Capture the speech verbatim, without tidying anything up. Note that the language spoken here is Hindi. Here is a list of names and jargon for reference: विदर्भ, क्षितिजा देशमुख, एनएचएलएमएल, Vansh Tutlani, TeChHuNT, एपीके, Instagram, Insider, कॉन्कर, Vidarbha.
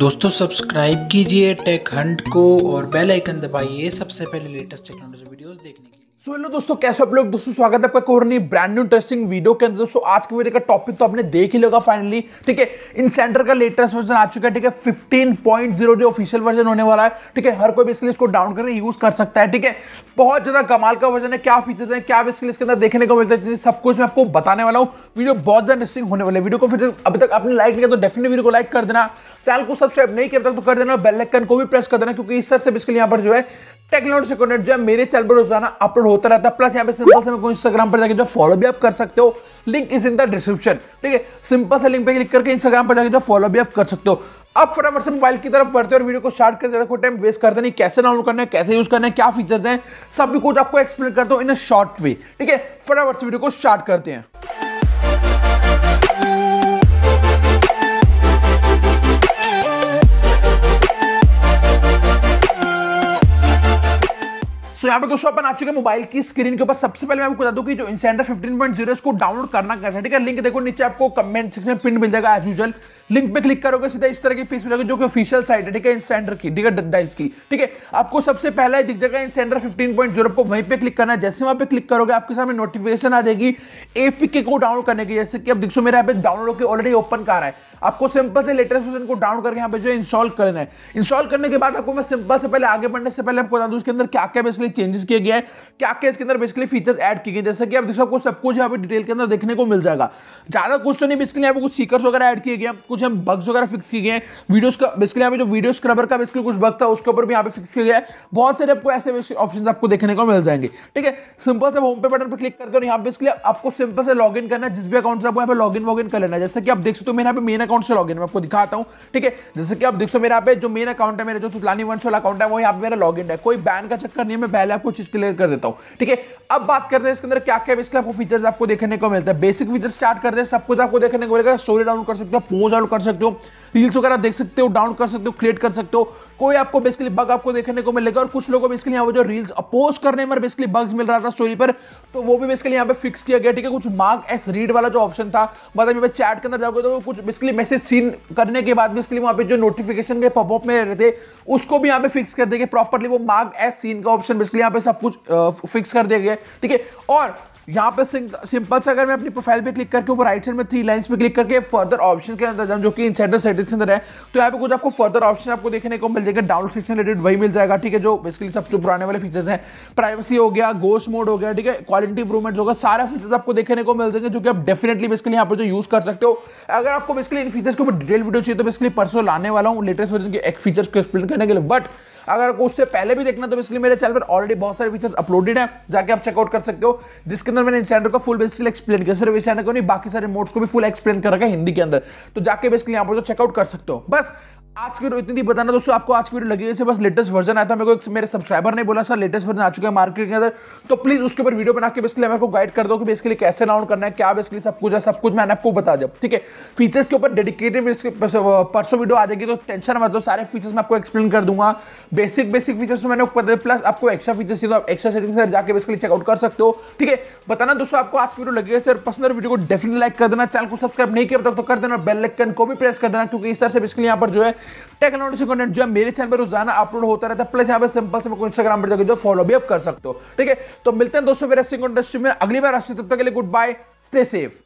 दोस्तों सब्सक्राइब कीजिए टेक हंट को और बेल आइकन दबाइए सबसे पहले लेटेस्ट टेक्नोलॉजी वीडियोस देखने के लिए। सो हेलो दोस्तों, कैसे आप लोग। दोस्तों स्वागत है आपका कोहरनी ब्रांड न्यू इंटरेस्टिंग वीडियो के अंदर। दोस्तों आज के वीडियो का टॉपिक तो आपने देख ही लगा फाइनली, ठीक है। इंसेंडर का लेटेस्ट वर्जन आ चुका है, ठीक है। फिफ्टीन पॉइंट ज़ीरो जो ऑफिशियल वर्जन होने वाला है, ठीक है। हर कोई बेसिकली इसको डाउन करके यूज कर सकता है, ठीक है। बहुत ज्यादा कमाल का वर्जन है। क्या फीचर्स हैं, क्या बेसिकली इसके अंदर देखने को मिलता है, सब कुछ मैं आपको बताने वाला हूँ। वीडियो बहुत ज्यादा इंटरेस्टिंग होने वाला है। वीडियो को फिर अभी तक आपने लाइक किया तो डेफिनेटली वीडियो को लाइक कर देना, चैनल को सब्सक्राइब नहीं किया तो कर देना, बेल आइकन को भी प्रेस कर देना, क्योंकि इस तरह से बेसिकली यहाँ पर जो है टेक्नोलॉजी से कनेक्ट जो है मेरे चैनल पर रोजाना अपलोड होता रहता है। प्लस यहाँ पे सिंपल से मेरे को इंस्टाग्राम पर जाके जो फॉलो भी आप कर सकते हो, link is in the description, ठीक है। सिंपल से लिंक पे क्लिक करके इंस्टाग्राम पर जाके जो फॉलो भी आप कर सकते हो। अब फटाफट से मोबाइल की तरफ बढ़ते और वीडियो को स्टार्ट करते हैं। कोई टाइम वेस्ट करते नहीं। कैसे डाउनलोड करना है, कैसे यूज करना है, क्या फीचर्स हैं, सब भी कुछ आपको एक्सप्लेन करता हूँ इन अ शॉर्ट वे, ठीक है। फटाफट से वीडियो को स्टार्ट करते हैं। So, यहाँ पे दोस्तों अपन आ चुके हैं मोबाइल की स्क्रीन के ऊपर। सबसे पहले मैं आपको बता दूं कि जो इंसेंडर फिफ्टीन पॉइंट ज़ीरो इसको डाउनलोड करना कैसे है, ठीक है। लिंक देखो नीचे आपको कमेंट सेक्शन में पिन मिल जाएगा। एज यूजुअल लिंक पे क्लिक करोगे सीधा इस तरह की पेज मिलेगा जो कि ऑफिशियल साइट है, ठीक है, इंसेंडर की, ठीक है, डाइस की, ठीक है। आपको सबसे पहला दिख जाएगा इंसेंडर फिफ्टीन पॉइंट ज़ीरो, आपको वहीं पे क्लिक करना है। जैसे वहां पे क्लिक करोगे आपके सामने नोटिफिकेशन आ जाएगी एपीके को डाउनलोड करने की। जैसे कि आप देखो मेरा यहाँ पे डाउनलोड होकर ऑलरेडी ओपन कर रहा है। आपको सिंपल से लेटेस्ट वर्जन को डाउनलोड करके यहाँ पे जो इंस्टॉल करना है। इंस्टॉल करने के बाद आपको मैं सिंपल से पहले आगे बढ़ने से पहले आपको बता दूं इसके अंदर क्या क्या बेसिकली चेंजेस किए गए हैं, क्या क्या इसके अंदर बेसिकली फीचर्स ऐड किए गए। जैसे कि आप देखो आपको सब कुछ यहाँ पे डिटेल के अंदर देखने को मिल जाएगा। ज्यादा कुछ तो नहीं, बेसिकली यहाँ पे कुछ सीकर्स वगैरह ऐड किए गए हैं, कुछ हम बग्स वगैरह फिक्स किए गए हैं। वीडियोस का बेसिकली यहाँ पे जो वीडियो स्क्रबर का बेसिकली कुछ बग था उसके ऊपर भी यहाँ पे फिक्स किया गया है। बहुत सारे आपको ऐसे ऑप्शंस आपको देखने को मिल जाएंगे, ठीक है। सिंपल से होम पे बटन पर क्लिक करते हो और यहाँ पे बेसिकली आपको सिंपल से लॉग इन करना है। जिस भी अकाउंट से आपको यहाँ पे लॉग इन वॉग इन कर लेना है। जैसे कि आप देख सकते हो मेरे यहाँ पे मेन अकाउंट से लॉग इन मैं आपको दिखाता हूँ, ठीक है। जैसे कि आप देख सो मेरे यहाँ पे जो मेन अकाउंट है, मेरे जो तुलानी वंश वाला अकाउंट है, वो यहाँ पे मेरा लॉग इन है। कोई बैन का चक्कर नहीं है, मैं पहले आपको चीज क्लियर कर देता हूँ, ठीक है। अब बात करते हैं इसके अंदर क्या क्या बेसिकली आपको फीचर्स आपको देखने को मिलता है। बेसिक फीचर स्टार्ट करते हैं, सब कुछ आपको देखने को मिलेगा। स्टोरी डाउन कर सकते हो, पोज आउट कर सकते हो, रील्स वगैरह देख सकते हो, डाउन कर सकते हो, क्रिएट कर सकते हो। कोई आपको बेसिकली बग आपको देखने को मिलेगा। और कुछ लोगों को बेसिकली यहाँ जो रील्स अपोज करने में बेसिकली बग्स मिल रहा था स्टोरी पर, तो वो भी बेसिकली यहाँ पे फिक्स किया गया, ठीक है। कुछ मार्क एस रीड वाला जो ऑप्शन था, मतलब यहाँ पे चैट के अंदर जाओगे तो कुछ बेसिकली मैसेज सीन करने के बाद बेसिकली वहाँ पे जो नोटिफिकेशन के पॉपअप में रहते उसको भी यहाँ पे फिक्स कर देंगे प्रॉपरली। वो मार्क एस सीन का ऑप्शन बेसिकली यहाँ पे सब कुछ फिक्स कर दिया गया, ठीक है। और यहाँ पे सिंपल से अगर मैं अपनी प्रोफाइल पे क्लिक करके ऊपर राइट साइड में थ्री लाइंस पे क्लिक करके फर्दर ऑप्शन के अंदर जाऊँ जो कि इंसाइडर सेटिंग्स के अंदर है, तो यहाँ पे कुछ आपको फर्दर ऑप्शन आपको देखने को मिल जाएगा। डाउनलोड सेक्शन रिलेटेड वही मिल जाएगा, ठीक है, जो बेसिकली सबसे पुराने वाले फीचर्स हैं। प्राइवेसी हो गया, गोस्ट मोड हो गया, ठीक है, क्वालिटी इंप्रूवमेंट होगा, सारा फीचर्स आपको देखने को मिल जाएंगे जो कि आप डेफिनेटली बेसिकली यहाँ पर जो यूज कर सकते हो। अगर आपको बेसिकली इन फीचर्स के ऊपर डिटेल वीडियो चाहिए तो बेसिकली परसों लाने वाला हूँ लेटेस्ट वर्जन के फीचर्स को एक्सप्लेन करने के लिए। बट अगर आपको उससे पहले भी देखना तो बेसिकली मेरे चैनल पर ऑलरेडी बहुत सारे फीचर्स अपलोडेड हैं, जाके आप चेकआउट कर सकते हो, जिसके अंदर मैंने इंस्टाइडर का फुल बेसिकली एक्सप्लेन किया। सिर्फ इंस्टाइडर को नहीं, बाकी सारे मोड्स को भी फुल एक्सप्लेन कर रखा है हिंदी के अंदर, तो जाके बेसिकली यहाँ पर तो चेकआउट कर सकते हो। बस आज की वीडियो इतनी थी। बताना दोस्तों आपको आज की वीडियो लगी जैसे बस लेटेस्ट वर्जन आया था, मेरे को मेरे सब्सक्राइबर ने बोला सर लेटेस्ट वर्जन आ चुका है मार्केट के अंदर, तो प्लीज उसके ऊपर वीडियो बना के बेसिकली मेरे को गाइड कर दो कि बेसिकली कैसे डाउनलोड करना है, क्या बेसिकली सब कुछ है। सब कुछ मैंने आपको बता दिया, ठीक है। फीचर्स के ऊपर डेडिकेटेड परसों वीडियो आ जाएगी, तो टेंशन मत लो, सारे फीचर्स मैं आपको एक्सप्लेन कर दूंगा। बेसिक बेसिक फीचर्स तो मैंने ऊपर दे, प्लस आपको एक्स्ट्रा फीचर्स चाहिए तो आप एक्स्ट्रा सेटिंग्स से जाकर बेसिकली चेकआउट कर सकते हो, ठीक है। बताना दोस्तों आपको आज की वीडियो लगी सर पसंद है, वीडियो को डेफिनेटली लाइक कर देना, चैनल को सब्सक्राइब नहीं किया तो कर देना, बेल आइकन को भी प्रेस कर देना, क्योंकि इस तरह से बेसिकली यहाँ पर जो है टेक्नोलॉजी से कनेक्ट जो है मेरे चैनल पर रोजाना अपलोड होता रहता है। प्लस यहाँ पे सिंपल से मेरे इंस्टाग्राम पर जाकर जो फॉलो भी आप कर सकते हो, ठीक है। तो मिलते हैं दोस्तों मेरे सिंग इंडस्ट्री में अगली बार आपसे, तब तक के लिए गुड बाय, स्टे सेफ।